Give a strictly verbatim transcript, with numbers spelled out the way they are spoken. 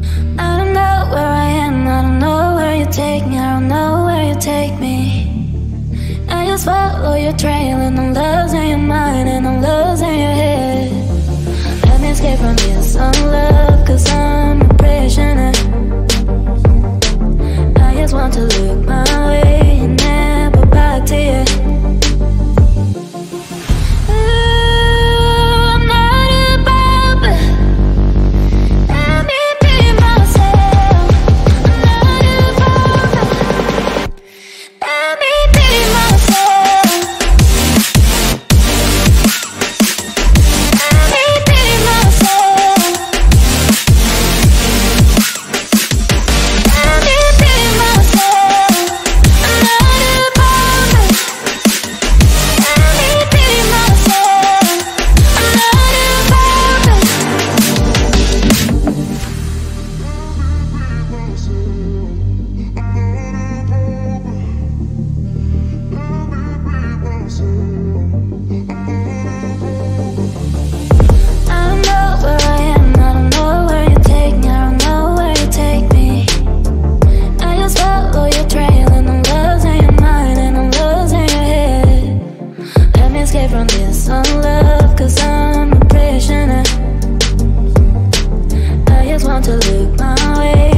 I don't know where I am, I don't know where you take me, I don't know where you take me. I just follow your trail and I'm losing your mind and I'm losing your head. Let me escape from you some love, cause I'm a prisoner. I just want to look my way and never back to you. To look my way.